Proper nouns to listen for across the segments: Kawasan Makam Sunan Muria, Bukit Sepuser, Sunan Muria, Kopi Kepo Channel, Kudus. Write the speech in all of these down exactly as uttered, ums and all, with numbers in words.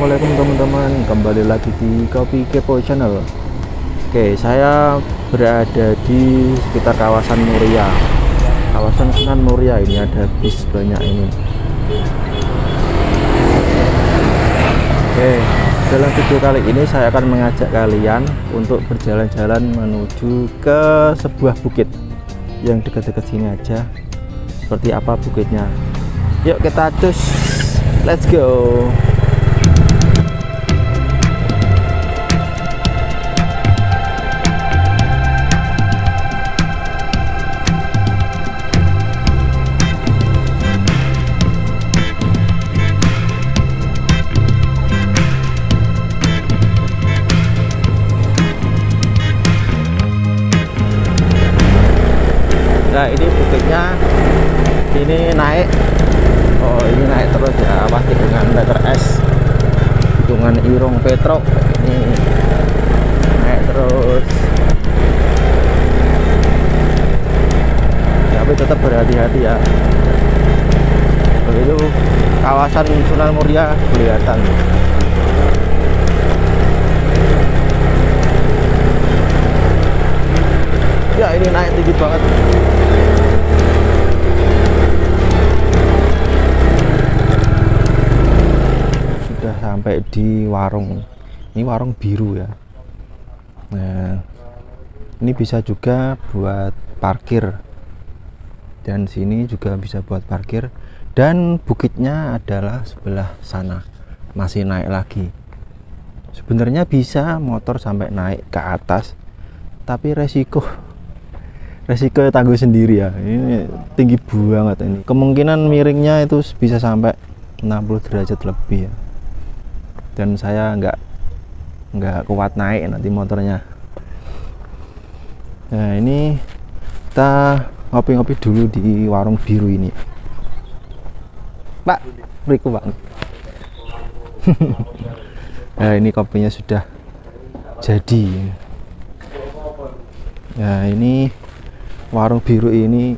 Assalamualaikum teman-teman, kembali lagi di Kopi Kepo Channel. Oke, saya berada di sekitar kawasan Muria, kawasan Sunan Muria. Ini ada bis banyak ini. Oke, dalam video kali ini saya akan mengajak kalian untuk berjalan-jalan menuju ke sebuah bukit yang dekat-dekat sini aja. Seperti apa bukitnya? Yuk kita cus, let's go. Nah, ini bukitnya, ini naik. Oh, ini naik terus ya, pasti dengan letter S, hitungan irung petruk. Ini naik terus, tapi tetap berhati-hati ya. Begitu kawasan Sunan Muria kelihatan. Ya, ini naik tinggi banget. Sudah sampai di warung. Ini warung biru ya. Nah, ini bisa juga buat parkir. Dan sini juga bisa buat parkir. Dan bukitnya adalah sebelah sana. Masih naik lagi. Sebenarnya bisa motor sampai naik ke atas, tapi resiko resiko tanggung sendiri ya. Ini tinggi banget ini, kemungkinan miringnya itu bisa sampai enam puluh derajat lebih ya. Dan saya nggak nggak kuat naik nanti motornya. Nah, ini kita ngopi-ngopi dulu di warung biru ini. Pak, beriku Pak. Nah, ini kopinya sudah jadi. Nah, ini warung biru ini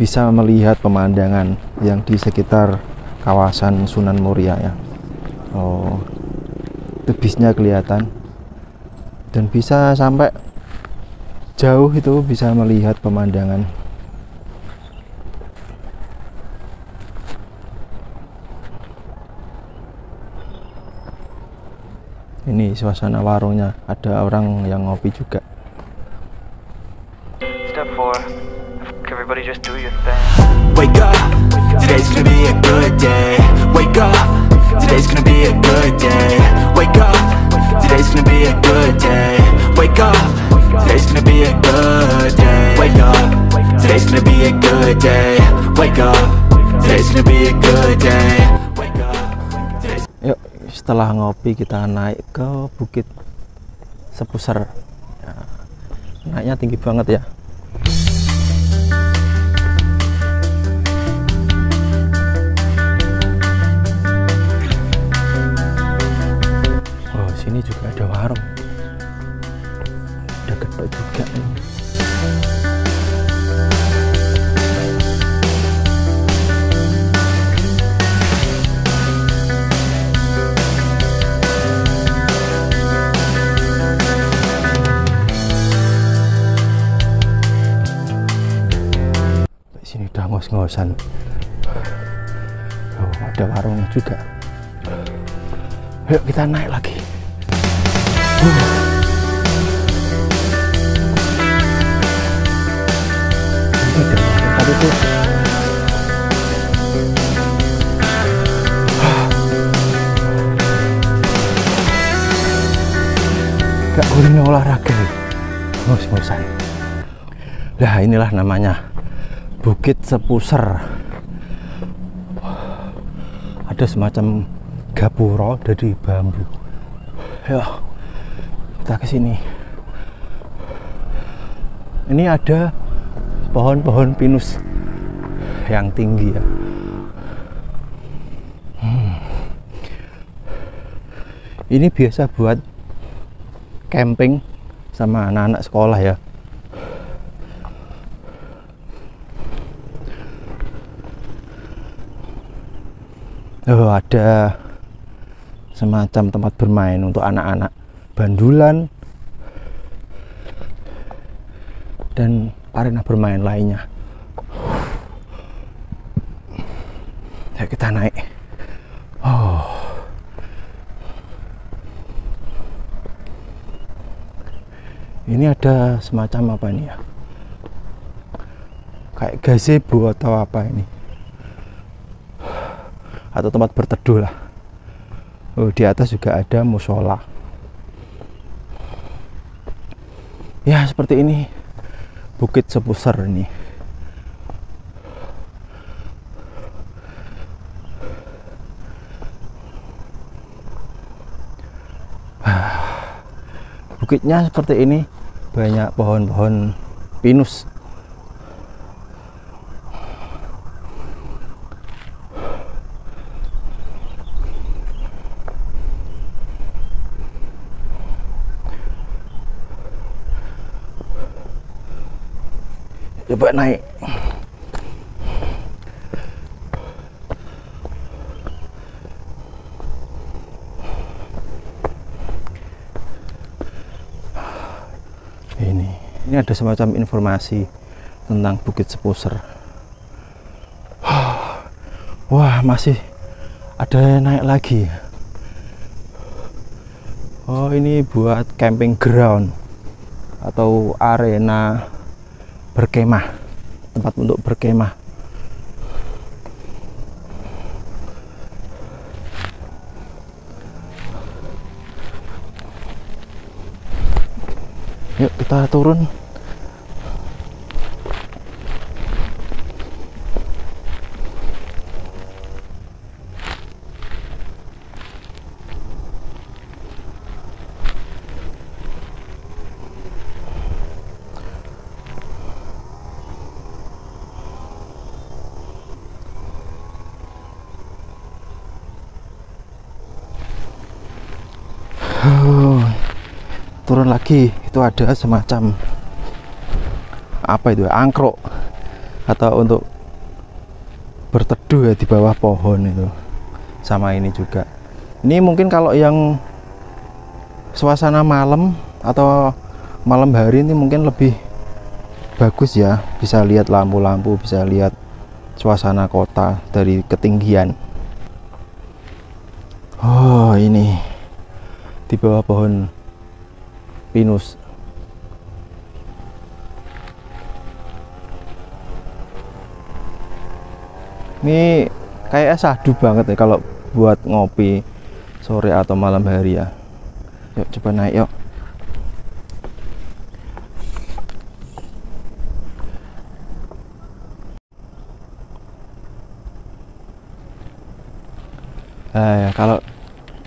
bisa melihat pemandangan yang di sekitar kawasan Sunan Muria ya. Oh, itu bisnya kelihatan, dan bisa sampai jauh itu bisa melihat pemandangan. Ini suasana warungnya, ada orang yang ngopi juga. Everybody just do your thing. Wake up, today's gonna be a good day. Wake up, today's gonna be a good day. Wake up, today's gonna be a good day. Wake up, today's gonna be a good day. Wake up, today's gonna be a good day. Wake up, today's gonna be a good day. Wake up. Yuk, setelah ngopi kita naik ke Bukit Sepuser. Ya, naiknya tinggi banget ya. Ini juga ada warung, ada kedai juga ini. Di sini udah ngos-ngosan. Oh, ada warungnya juga. Yuk kita naik lagi. Uh. Tadi tuh. Gak gurunya olahraga, ngos-ngosan. Nah, inilah namanya Bukit Sepuser. Ada semacam gapura dari bambu. Ya, kita ke sini. Ini ada pohon-pohon pinus yang tinggi ya. Hmm. Ini biasa buat camping sama anak-anak sekolah ya. Oh, ada semacam tempat bermain untuk anak-anak bandulan dan arena bermain lainnya. Ya, kita naik. Oh. Ini ada semacam apa ini ya? Kayak gazebo atau apa ini? Atau tempat berteduh lah. Oh, di atas juga ada musola. Ya, seperti ini. Bukit Sepuser nih. Bukitnya seperti ini, banyak pohon-pohon pinus. Coba naik. Ini, ini ada semacam informasi tentang Bukit Sepuser. Wah, masih ada yang naik lagi. Oh, ini buat camping ground atau arena berkemah, tempat untuk berkemah. Yuk kita turun. Turun lagi, itu ada semacam apa itu, angkrok atau untuk berteduh ya di bawah pohon itu. Sama ini juga. Ini mungkin kalau yang suasana malam atau malam hari ini mungkin lebih bagus ya, bisa lihat lampu-lampu, bisa lihat suasana kota dari ketinggian. Oh, ini di bawah pohon pinus. Ini kayaknya syahdu banget ya kalau buat ngopi sore atau malam hari ya. Yuk coba naik yuk. Nah, kalau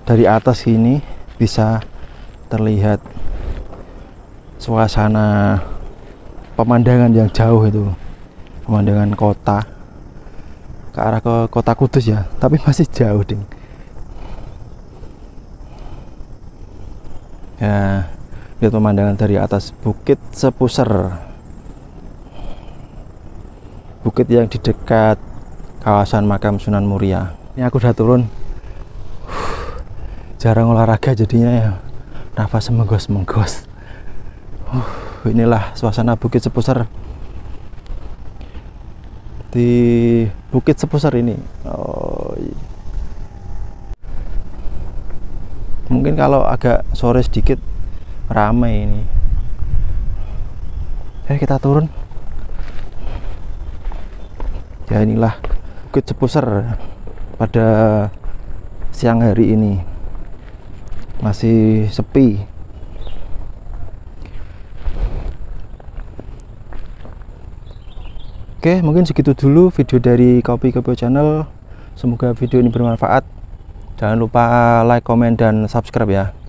dari atas sini bisa terlihat suasana pemandangan yang jauh itu, pemandangan kota ke arah ke kota Kudus ya, tapi masih jauh ding. Ya, lihat pemandangan dari atas Bukit Sepuser, bukit yang di dekat kawasan makam Sunan Muria. Ini aku udah turun, uh, jarang olahraga jadinya ya, nafas menggos-menggos. Uh, inilah suasana Bukit Sepuser. Di Bukit Sepuser ini oh, mungkin kalau agak sore sedikit ramai ini. Eh, kita turun. Ya, inilah Bukit Sepuser pada siang hari ini. Masih sepi. Oke, mungkin segitu dulu video dari Kopi Kepo Channel. Semoga video ini bermanfaat. Jangan lupa like, komen, dan subscribe ya.